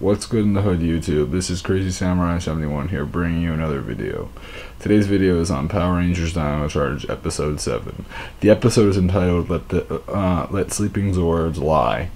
What's good in the hood, YouTube? This is Crazy Samurai71 here, bringing you another video. Today's video is on Power Rangers Dino Charge Episode 7. The episode is entitled Let Sleeping Zords Lie.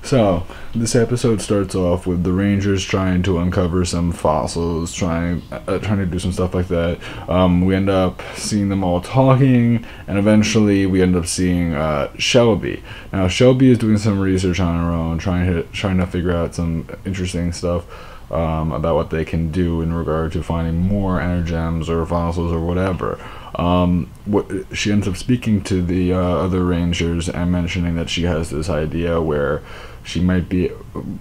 So, this episode starts off with the Rangers trying to uncover some fossils, trying to do some stuff like that. We end up seeing them all talking, and eventually we end up seeing Shelby. Now, Shelby is doing some research on her own, trying to figure out some interesting stuff about what they can do in regard to finding more Energems or fossils or whatever. She ends up speaking to the other Rangers and mentioning that she has this idea where she might be,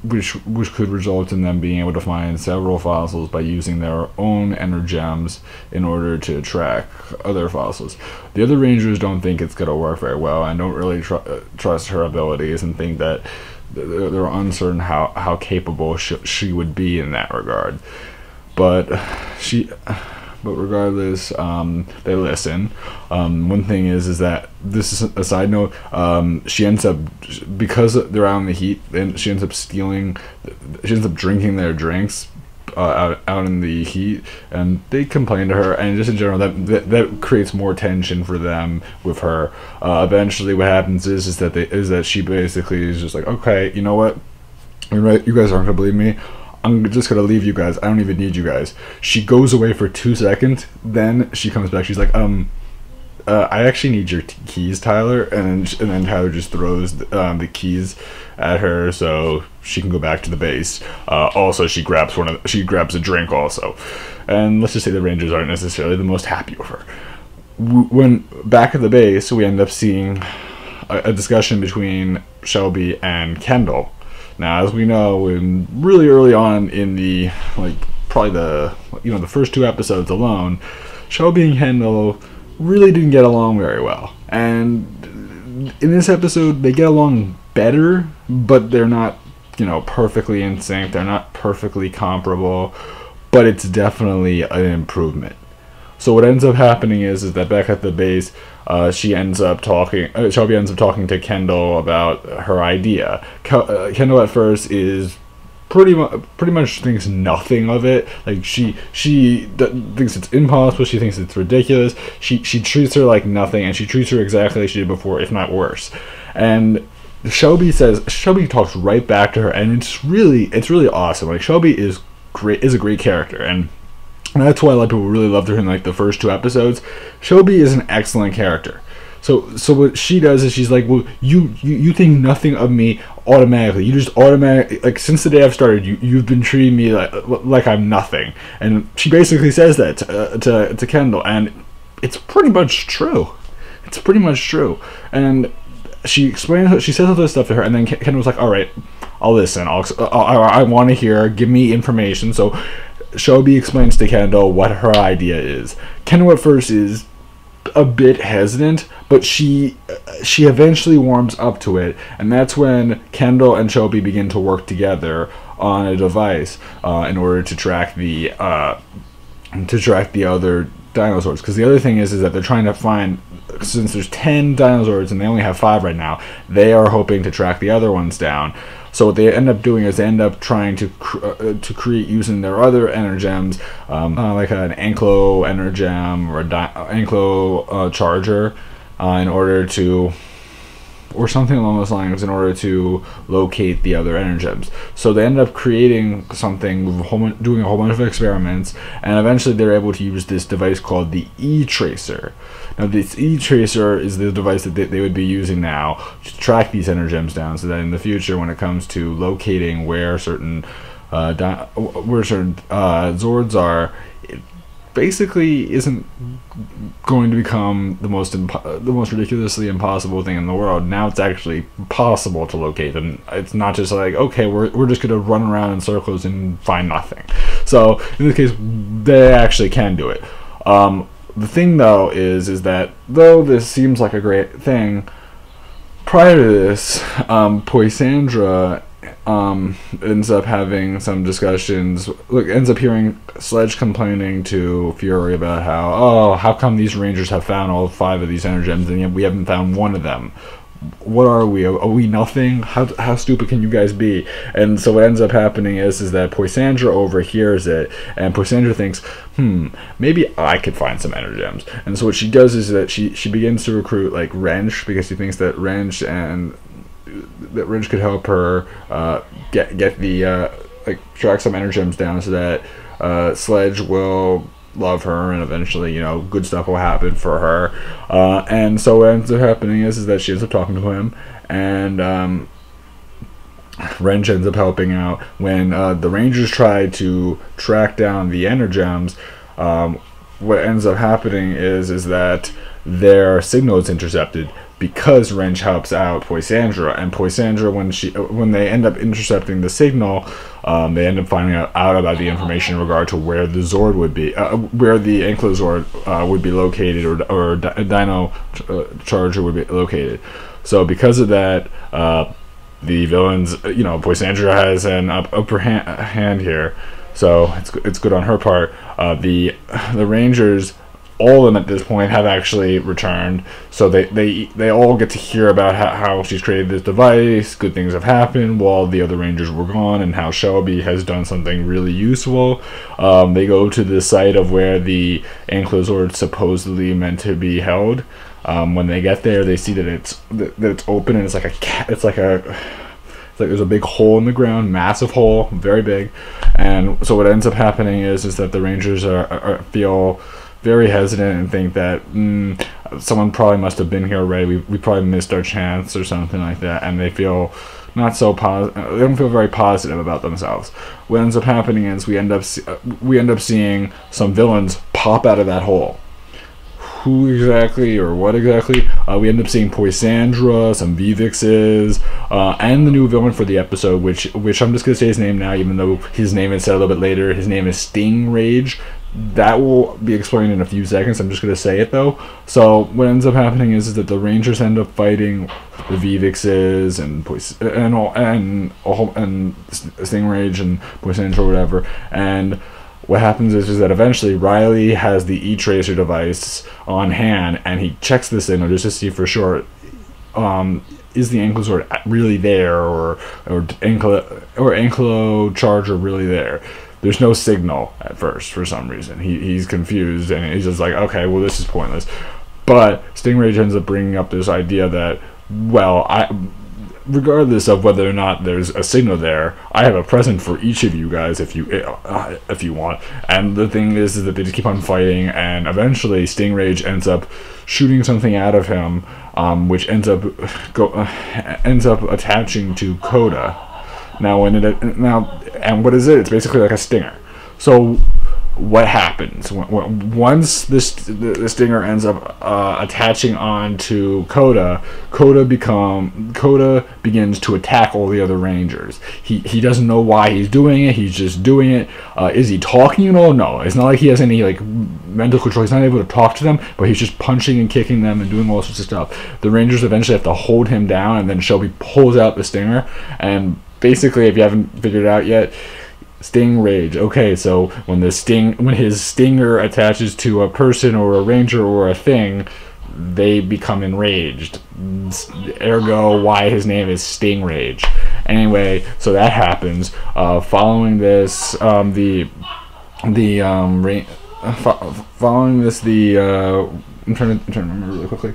which could result in them being able to find several fossils by using their own Energems in order to track other fossils. The other Rangers don't think it's going to work very well and don't really trust her abilities and think that they're uncertain how capable she would be in that regard. But regardless, they listen. One thing is that, this is a side note, she ends up, because they're out in the heat, and she ends up drinking their drinks out in the heat, and they complain to her, and just in general, that creates more tension for them with her. Eventually, what happens is that she basically is just like, okay, you know what, you guys aren't gonna believe me. I'm just gonna leave you guys. I don't even need you guys. She goes away for 2 seconds, then she comes back. She's like, I actually need your keys, Tyler. And then Tyler just throws the keys at her so she can go back to the base. Also, she grabs a drink also. And let's just say the Rangers aren't necessarily the most happy with her. When back at the base, we end up seeing a discussion between Shelby and Kendall. Now, as we know, in really early on in the, probably the first 2 episodes alone, Shelby and Kendall really didn't get along very well. And in this episode, they get along better, but they're not, perfectly in sync. They're not perfectly comparable, but it's definitely an improvement. So what ends up happening is that back at the base, Shelby ends up talking to Kendall about her idea. Kendall at first is pretty much thinks nothing of it. Like she thinks it's impossible. She thinks it's ridiculous. She treats her like nothing, and she treats her exactly like she did before, if not worse. And Shelby talks right back to her, and it's really awesome. Like Shelby is great, is a great character, and that's why a lot of people really loved her in the first 2 episodes. Shelby is an excellent character. So what she does is she's like, well, you think nothing of me automatically. You just automatically, since the day I've started, you've been treating me like I'm nothing. And she basically says that to Kendall, and it's pretty much true. It's pretty much true. And she says all this stuff to her, and then Kendall's like, all right, I'll listen. I want to hear. Give me information. So Shelby explains to Kendall what her idea is. Kendall at first is a bit hesitant, but she eventually warms up to it, and that's when Kendall and Shelby begin to work together on a device in order to track the other dinosaurs. Because the other thing is that they're trying to find, since there's 10 dinosaurs and they only have 5 right now, they are hoping to track the other ones down. So what they end up doing is they end up trying to create, using their other Energems, like an Ankylo Energem or Ankylo Charger, in order to, or something along those lines, in order to locate the other Energems. So they end up creating something, doing a whole bunch of experiments, and eventually they're able to use this device called the E-Tracer. Now, this E-Tracer is the device that they would be using now to track these Energems down, so that in the future, when it comes to locating where certain Zords are, it basically isn't going to become the most ridiculously impossible thing in the world. Now it's actually possible to locate them. It's not just like, okay, we're just going to run around in circles and find nothing. So in this case, they actually can do it. The thing, though, is that though this seems like a great thing, prior to this, Poisandra ends up having some discussions. Ends up hearing Sledge complaining to Fury about how, oh, how come these Rangers have found all 5 of these Energems and yet we haven't found one of them? what are we? Are we nothing? How stupid can you guys be? And so what ends up happening is that Poisandra overhears it, and Poisandra thinks, maybe I could find some Energems. And so what she does is that she begins to recruit like Wrench, because she thinks that Wrench could help her get the like track some Energems down so that Sledge will love her, and eventually, you know, good stuff will happen for her. And so what ends up happening is that she ends up talking to him, and Wrench ends up helping out when the Rangers try to track down the Energems. What ends up happening is that their signal is intercepted, because Wrench helps out Poisandra, and Poisandra, when they end up intercepting the signal, they end up finding out about the information in regard to where the Zord would be, where the Ankylozord would be located, or Dino Charger would be located. So because of that, the villains, you know, Poisandra has an upper hand here, so it's good on her part. The Rangers, all of them at this point, have actually returned, so they all get to hear about how she's created this device, good things have happened while the other Rangers were gone, and how Shelby has done something really useful. They go to the site of where the Ankylozord supposedly meant to be held. When they get there, they see that it's open, and it's like there's a big hole in the ground, massive hole, very big. And so what ends up happening is that the Rangers feel very hesitant and think that someone probably must have been here already. We probably missed our chance or something like that, and they feel not so positive. They don't feel very positive about themselves. What ends up happening is we end up seeing some villains pop out of that hole. Who exactly or what exactly? We end up seeing Poisandra, some Vivixes, and the new villain for the episode, which I'm just gonna say his name now, even though his name is said a little bit later. His name is Stingrage. That will be explained in a few seconds. I'm just going to say it though. So what ends up happening is that the Rangers end up fighting the Vivixes and Stingrage and Poisandra or whatever. And what happens is that eventually Riley has the E-Tracer device on hand, and he checks this signal just to see for sure, is the Ankylozord really there, or Anklo Charger really there? There's no signal at first for some reason. He's confused, and he's just like, okay, well, this is pointless. But Stingrage ends up bringing up this idea that, well, regardless of whether or not there's a signal there, I have a present for each of you guys if you want. And the thing is that they just keep on fighting, and eventually Stingrage ends up shooting something out of him, which ends up attaching to Koda. And what is it? It's basically like a stinger. So what happens once the stinger ends up attaching on to Koda? Koda begins to attack all the other Rangers. He doesn't know why he's doing it. He's just doing it. Is he talking at all? No. It's not like he has any like mental control. He's not able to talk to them, but he's just punching and kicking them and doing all sorts of stuff. The Rangers eventually have to hold him down, and then Shelby pulls out the stinger. And basically, if you haven't figured it out yet, Stingrage. Okay, so when his stinger attaches to a person or a ranger or a thing, they become enraged. Ergo, why his name is Stingrage. Anyway, so that happens. Following this, I'm trying to remember really quickly.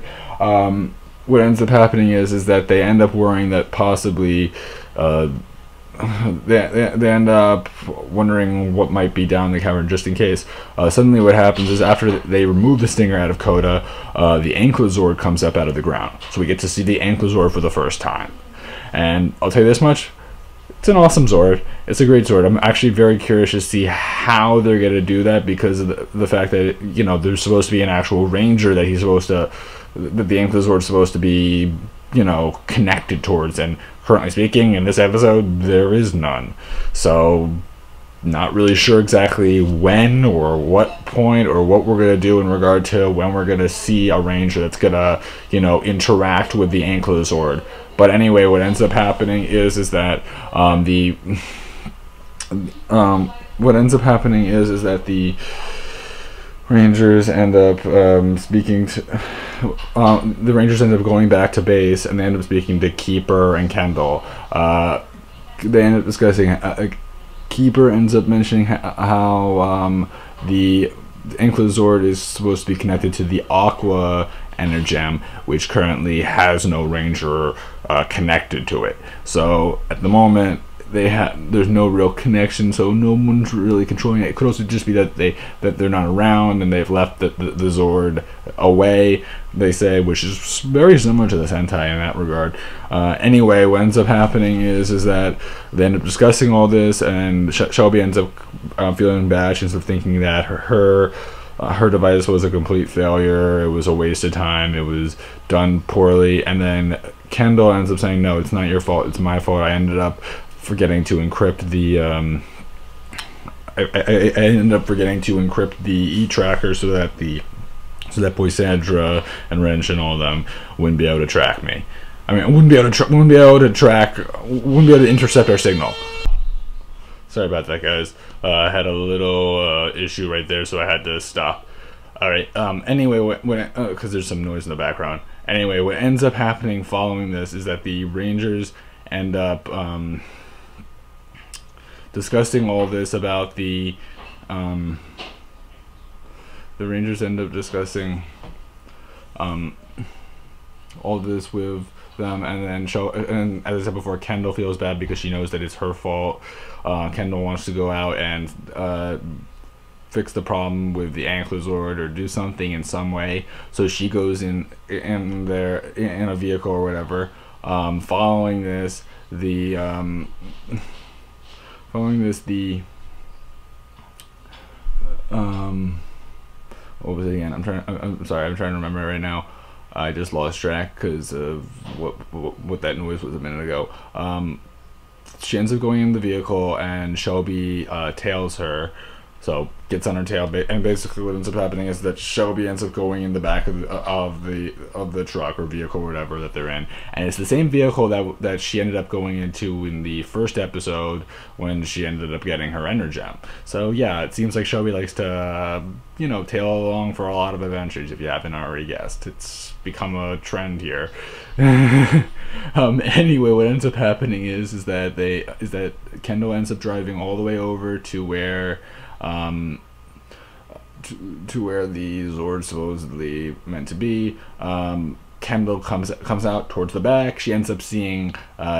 What ends up happening is that they end up worrying that possibly. They end up wondering what might be down the cavern, just in case. Suddenly what happens is, after they remove the stinger out of Koda, the Ankylozord comes up out of the ground. So we get to see the Ankylozord for the first time. And I'll tell you this much, it's an awesome Zord. It's a great Zord. I'm actually very curious to see how they're going to do that, because of the fact that, you know, there's supposed to be an actual ranger that the Ankylozord's supposed to be, you know, connected towards, and currently speaking, in this episode, there is none. So, not really sure exactly when or what point or what we're going to do in regard to when we're going to see a ranger that's going to, you know, interact with the Ankylozord. But anyway, what ends up happening Rangers end up speaking to... the Rangers end up going back to base, and they end up speaking to Keeper and Kendall. They end up discussing... Keeper ends up mentioning how the Ankylozord is supposed to be connected to the Aqua Energem, which currently has no Ranger connected to it. So at the moment, there's no real connection, so no one's really controlling it. It could also just be that they're not around and they've left the Zord away, they say, which is very similar to the Sentai in that regard. Anyway, what ends up happening is that they end up discussing all this, and Shelby ends up feeling bad. She ends up thinking that her device was a complete failure. It was a waste of time. It was done poorly. And then Kendall ends up saying, "No, it's not your fault. It's my fault. I ended up forgetting to encrypt the I ended up forgetting to encrypt the e-tracker so that Poisandra and Wrench and all of them wouldn't be able to track me. I mean, wouldn't be able to intercept our signal." Sorry about that, guys. I had a little issue right there, so I had to stop. All right. Anyway, because there's some noise in the background. Anyway, what ends up happening following this is that the Rangers end up discussing all this about the Rangers end up discussing all this with them, and then and as I said before, Kendall feels bad because she knows that it's her fault. Kendall wants to go out and fix the problem with the Ankylozord or do something in some way, so she goes in there in a vehicle or whatever. What was it again? I'm sorry. I'm trying to remember right now. I just lost track because of what that noise was a minute ago. She ends up going in the vehicle, and Shelby tails her. So gets on her tail, and basically what ends up happening is that Shelby ends up going in the back of the truck or vehicle or whatever that they're in, and it's the same vehicle that she ended up going into in the first episode when she ended up getting her Energem. So yeah, it seems like Shelby likes to tail along for a lot of adventures. If you haven't already guessed, it's become a trend here. Anyway, what ends up happening is that Kendall ends up driving all the way over to where. To where the Zord's supposedly meant to be. Kendall comes out towards the back. She ends up seeing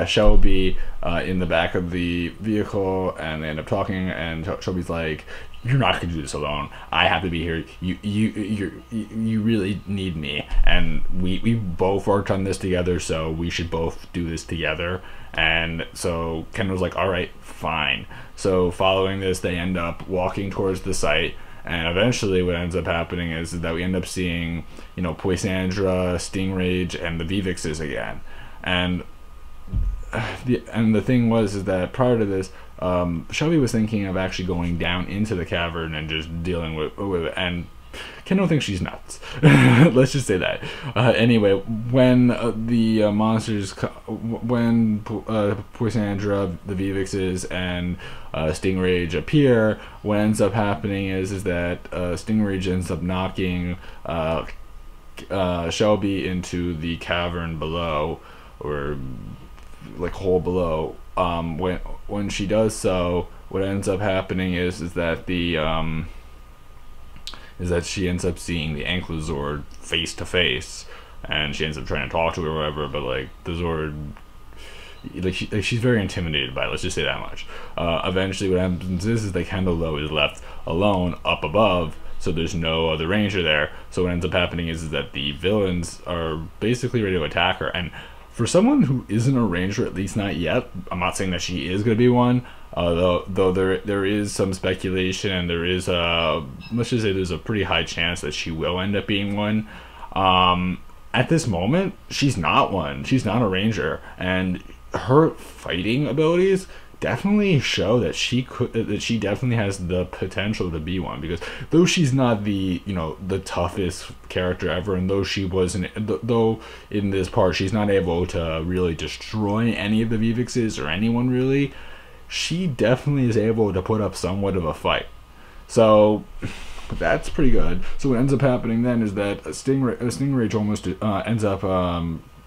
Shelby in the back of the vehicle, and they end up talking. And Shelby's like, "You're not gonna do this alone. I have to be here. You really need me, and we both worked on this together, so we should both do this together." And so Kendall's like, "All right, fine." So following this, they end up walking towards the site, and eventually what ends up happening is that we end up seeing, Poisandra, Stingrage, and the Vivixes again. And the thing is that prior to this, Shelby was thinking of actually going down into the cavern and just dealing with it, and Kendall thinks she's nuts. Let's just say that. Anyway, when the monsters, Poisandra, the Vivixes, and Stingrage appear, what ends up happening is that Stingrage ends up knocking Shelby into the cavern below, or like hole below. When she does so, what ends up happening is that she ends up seeing the Ankylozord face to face, and she ends up trying to talk to her or whatever, but like the Zord, she's very intimidated by it, let's just say that much. Eventually what happens is that Kendall though is left alone up above, so there's no other Ranger there. So what ends up happening is that the villains are basically ready to attack her, and for someone who isn't a Ranger, at least not yet, I'm not saying that she is going to be one, though there is some speculation, and there is let's just say there's a pretty high chance that she will end up being one. At this moment, she's not one. She's not a Ranger, and her fighting abilities definitely show that she definitely has the potential to be one, because though she's not the the toughest character ever, and though in this part she's not able to really destroy any of the Vivixes or anyone really, she definitely is able to put up somewhat of a fight. So That's pretty good. So what ends up happening then is that Stingrage almost ends up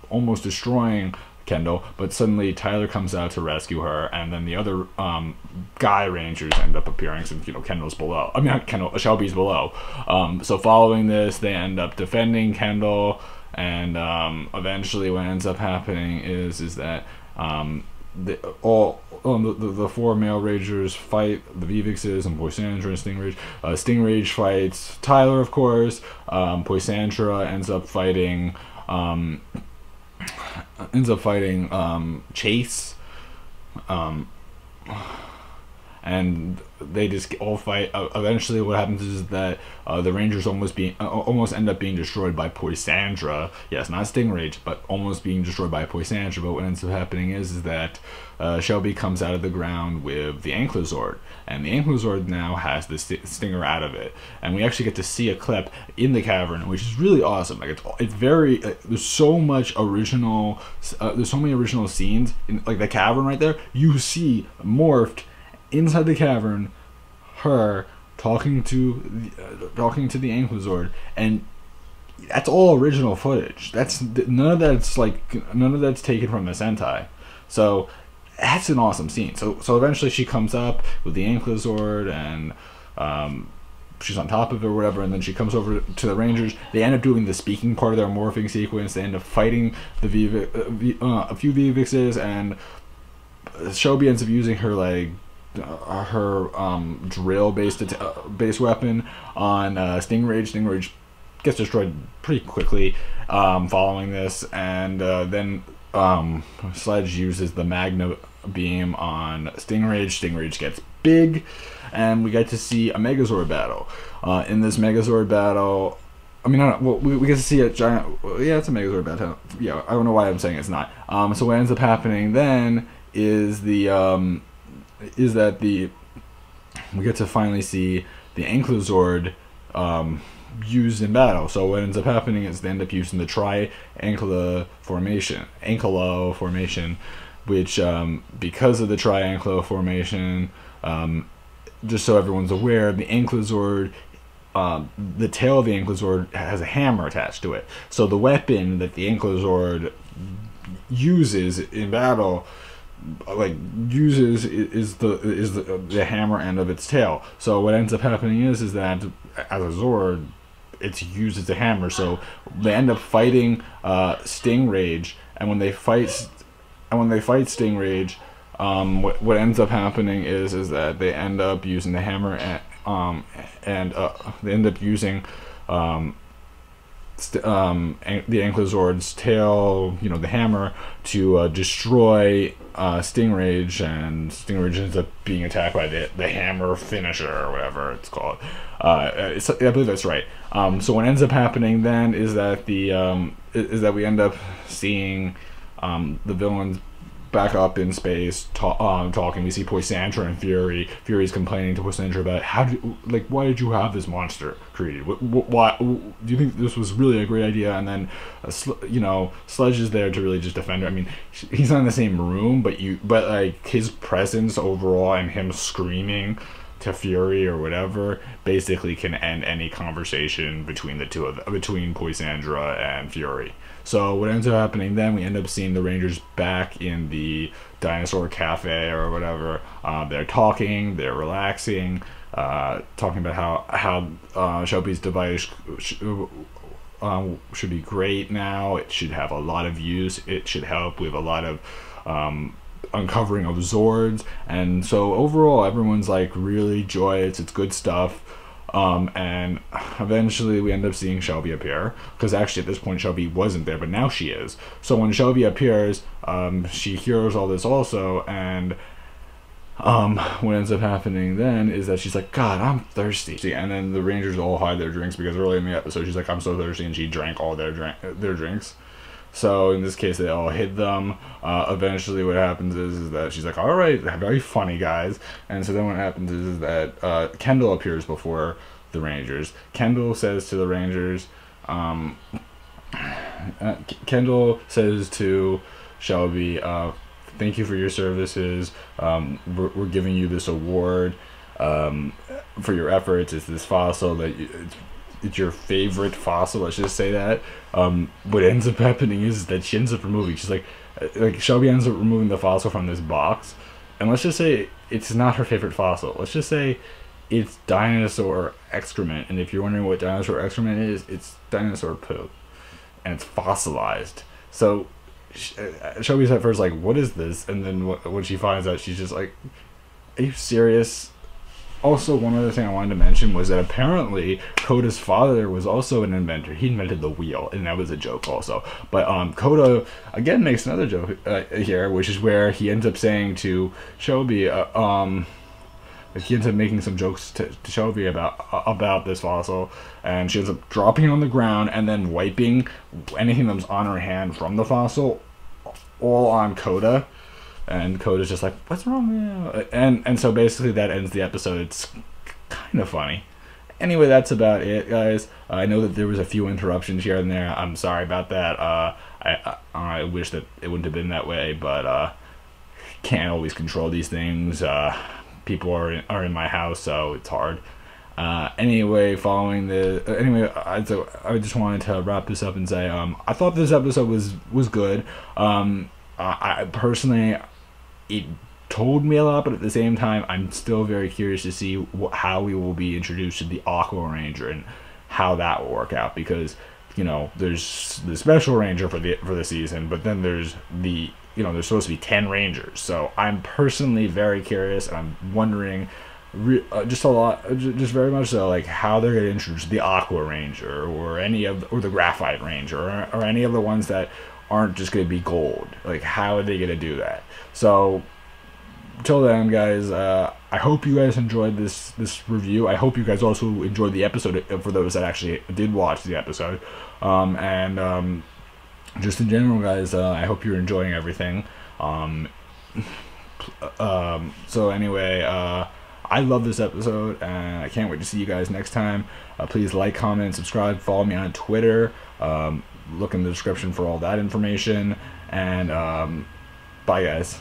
almost destroying Kendall, but suddenly Tyler comes out to rescue her, and then the other guy rangers end up appearing since, you know, Kendall's below. I mean, not Kendall, Shelby's below. So following this, they end up defending Kendall, and eventually what ends up happening is that the four male rangers fight the Vivixes and Poisandra and Stingrage. Stingrage fights Tyler, of course. Poisandra ends up fighting Chase, and they just all fight. Eventually what happens is that the rangers almost end up being destroyed by Poisandra. Yes, not Stingrage, but almost being destroyed by Poisandra. But what ends up happening is that Shelby comes out of the ground with the Ankylozord, and the Ankylozord now has the stinger out of it, and we actually get to see a clip in the cavern, which is really awesome. Like it's very there's so much original there's so many original scenes in like the cavern right there. You see morphed inside the cavern her talking to the Ankylozord, and that's all original footage. That's none of that's taken from the Sentai. So that's an awesome scene. So eventually she comes up with the Ankylozord, and she's on top of it or whatever, and then she comes over to the rangers. They end up doing the speaking part of their morphing sequence. They end up fighting the a few Vivixes, and Shelby ends up using her drill based weapon on Stingrage. Stingrage gets destroyed pretty quickly following this, and then Sledge uses the Magno beam on Stingrage. Stingrage gets big, and we get to see a Megazord battle. In this Megazord battle, I mean, I don't know, well, we get to see a giant. Yeah, it's a Megazord battle. Yeah, I don't know why I'm saying it's not. So what ends up happening then is we get to finally see the Ankylozord used in battle. So what ends up happening is they end up using the Ankylo formation, which because of the Ankylo formation, just so everyone's aware, the Ankylozord, the tail of the Ankylozord has a hammer attached to it. So the weapon that the Ankylozord uses in battle is the hammer end of its tail. So what ends up happening is that as a Zord, it's used as a hammer. So they end up fighting Stingrage, and when they fight Stingrage, what ends up happening is that they end up using the hammer and the Ankylozord's tail, you know, the hammer, to destroy Stingrage, and Stingrage ends up being attacked by the hammer finisher or whatever it's called. I believe that's right. So what ends up happening then is that we end up seeing the villains back up in space talking. We see Poisandra and Fury. Fury's complaining to Poisandra about why did you have this monster created? Why do you think this was really a great idea? And then Sledge is there to really just defend her. I mean, he's not in the same room, but like his presence overall and him screaming to Fury or whatever basically can end any conversation between the two of Poisandra and Fury. So what ends up happening then, we end up seeing the rangers back in the dinosaur cafe or whatever. They're talking, they're relaxing, talking about how Shelby's device should be great now. It should have a lot of use. It should help with a lot of uncovering of Zords. And so overall, everyone's like really joyous. It's good stuff. And eventually we end up seeing Shelby appear, because actually at this point Shelby wasn't there, but now she is. So when Shelby appears, she hears all this also, and what ends up happening then is that she's like, God, I'm thirsty. And then the rangers all hide their drinks, because earlier in the episode she's like, I'm so thirsty, and she drank all their drinks. So in this case, they all hid them. Eventually what happens is that she's like, all right, very funny, guys. And so then what happens is that Kendall appears before the rangers. Kendall says to the rangers, Kendall says to Shelby, thank you for your services. We're giving you this award. for your efforts. It's this fossil that you, it's your favorite fossil, let's just say that. What ends up happening is that she ends up removing, she's like Shelby ends up removing the fossil from this box, and let's just say it's not her favorite fossil. Let's just say it's dinosaur excrement, and if you're wondering what dinosaur excrement is, it's dinosaur poop, and it's fossilized. So Shelby's at first like, what is this? And then when she finds out, she's just like, are you serious? Also, one other thing I wanted to mention was that apparently Koda's father was also an inventor. He invented the wheel, and that was a joke also. But Koda, again, makes another joke here, which is where he ends up saying to Shelby, he ends up making some jokes to Shelby about this fossil, and she ends up dropping it on the ground and then wiping anything that was on her hand from the fossil all on Koda, and Koda's just like, what's wrong with you? And so basically that ends the episode. It's kind of funny. Anyway, that's about it, guys. I know that there was a few interruptions here and there. I'm sorry about that. I wish that it wouldn't have been that way, but can't always control these things. People are in my house, so it's hard. Anyway, I just wanted to wrap this up and say I thought this episode was good. I personally, it told me a lot, but at the same time, I'm still very curious to see how we will be introduced to the Aqua Ranger and how that will work out, because you know there's the Special Ranger for the season, but then there's the, you know, there's supposed to be 10 Rangers, so I'm personally very curious, and I'm wondering just very much so, like, how they're going to introduce the Aqua Ranger or the Graphite Ranger or any of the ones that aren't just going to be gold. Like, how are they going to do that? So, till then, guys, I hope you guys enjoyed this review. I hope you guys also enjoyed the episode, for those that actually did watch the episode. Just in general, guys, I hope you're enjoying everything. So anyway, I love this episode, and I can't wait to see you guys next time. Please like, comment, subscribe, follow me on Twitter. Look in the description for all that information. And bye, guys.